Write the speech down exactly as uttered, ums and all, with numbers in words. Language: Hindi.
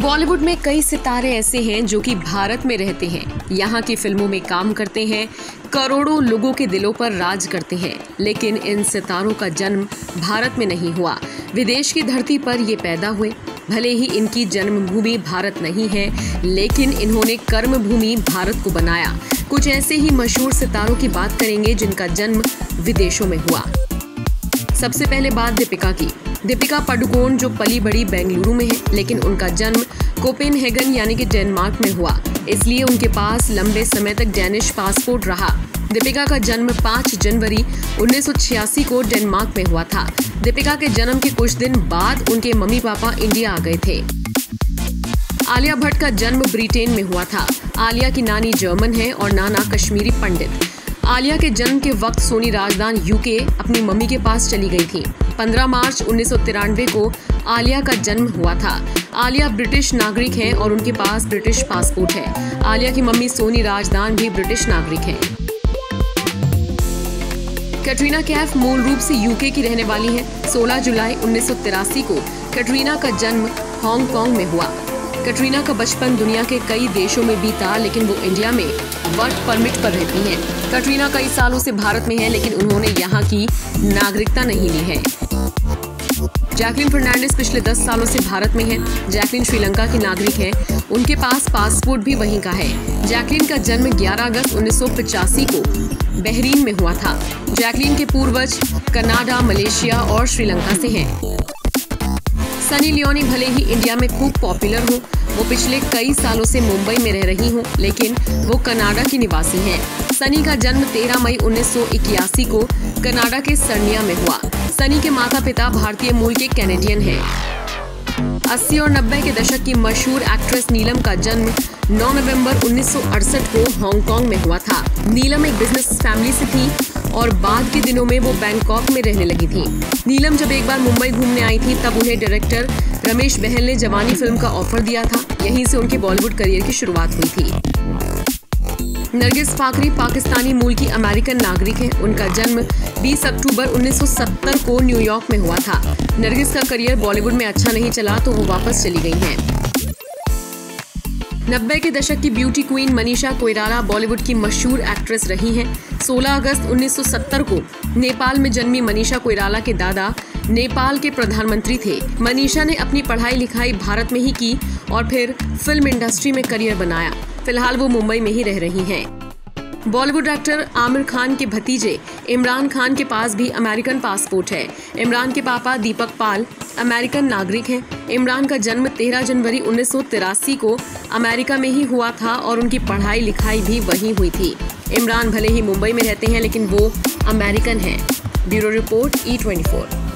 बॉलीवुड में कई सितारे ऐसे हैं जो कि भारत में रहते हैं, यहाँ की फिल्मों में काम करते हैं, करोड़ों लोगों के दिलों पर राज करते हैं, लेकिन इन सितारों का जन्म भारत में नहीं हुआ, विदेश की धरती पर ये पैदा हुए। भले ही इनकी जन्मभूमि भारत नहीं है, लेकिन इन्होंने कर्मभूमि भारत को बनाया। कुछ ऐसे ही मशहूर सितारों की बात करेंगे जिनका जन्म विदेशों में हुआ। सबसे पहले बात दीपिका की। दीपिका पादुकोण जो पली बड़ी बेंगलुरु में है, लेकिन उनका जन्म कोपेनहेगन यानी कि डेनमार्क में हुआ, इसलिए उनके पास लंबे समय तक डेनिश पासपोर्ट रहा। दीपिका का जन्म पाँच जनवरी उन्नीस सौ छियासी को डेनमार्क में हुआ था। दीपिका के जन्म के कुछ दिन बाद उनके मम्मी पापा इंडिया आ गए थे। आलिया भट्ट का जन्म ब्रिटेन में हुआ था। आलिया की नानी जर्मन है और नाना कश्मीरी पंडित। आलिया के जन्म के वक्त सोनी राजदान यूके अपनी मम्मी के पास चली गई थी। पंद्रह मार्च उन्नीस सौ तिरानवे को आलिया का जन्म हुआ था। आलिया ब्रिटिश नागरिक हैं और उनके पास ब्रिटिश पासपोर्ट है। आलिया की मम्मी सोनी राजदान भी ब्रिटिश नागरिक हैं। कैटरीना कैफ मूल रूप से यूके की रहने वाली हैं। सोलह जुलाई उन्नीस सौ तिरासी को कैटरीना का जन्म हांगकांग में हुआ। कैटरीना का बचपन दुनिया के कई देशों में बीता, लेकिन वो इंडिया में वर्क परमिट पर रहती हैं। कैटरीना कई सालों से भारत में हैं, लेकिन उन्होंने यहाँ की नागरिकता नहीं ली है। जैकलिन फर्नांडिस पिछले दस सालों से भारत में हैं। जैकलिन श्रीलंका की नागरिक हैं, उनके पास पासपोर्ट भी वहीं का है। जैकलिन का जन्म ग्यारह अगस्त उन्नीस सौ पचासी को बहरीन में हुआ था। जैकलिन के पूर्वज कनाडा, मलेशिया और श्रीलंका से हैं। सनी लियोनी भले ही इंडिया में खूब पॉपुलर हो, वो पिछले कई सालों से मुंबई में रह रही हों, लेकिन वो कनाडा की निवासी हैं। सनी का जन्म तेरह मई उन्नीस सौ इक्यासी को कनाडा के सर्निया में हुआ। सनी के माता पिता भारतीय मूल के कैनेडियन हैं। अस्सी और नब्बे के दशक की मशहूर एक्ट्रेस नीलम का जन्म नौ नवंबर उन्नीस सौ अड़सठ को हांगकांग में हुआ था। नीलम एक बिजनेस फैमिली से थी और बाद के दिनों में वो बैंकॉक में रहने लगी थी। नीलम जब एक बार मुंबई घूमने आई थी, तब उन्हें डायरेक्टर रमेश बहल ने जवानी फिल्म का ऑफर दिया था। यहीं से उनके बॉलीवुड करियर की शुरुआत हुई थी। नर्गिस फाखरी पाकिस्तानी मूल की अमेरिकन नागरिक हैं। उनका जन्म बीस अक्टूबर उन्नीस सौ सत्तर को न्यूयॉर्क में हुआ था। नर्गिस का करियर बॉलीवुड में अच्छा नहीं चला तो वो वापस चली गई हैं। नब्बे के दशक की ब्यूटी क्वीन मनीषा कोइराला बॉलीवुड की मशहूर एक्ट्रेस रही हैं। सोलह अगस्त उन्नीस सौ सत्तर को नेपाल में जन्मी मनीषा कोइराला के दादा नेपाल के प्रधानमंत्री थे। मनीषा ने अपनी पढ़ाई लिखाई भारत में ही की और फिर फिल्म इंडस्ट्री में करियर बनाया। फिलहाल वो मुंबई में ही रह रही हैं। बॉलीवुड एक्टर आमिर खान के भतीजे इमरान खान के पास भी अमेरिकन पासपोर्ट है। इमरान के पापा दीपक पाल अमेरिकन नागरिक हैं। इमरान का जन्म तेरह जनवरी उन्नीस सौ तिरासी को अमेरिका में ही हुआ था और उनकी पढ़ाई लिखाई भी वहीं हुई थी। इमरान भले ही मुंबई में रहते हैं, लेकिन वो अमेरिकन हैं। Bureau report E twenty four.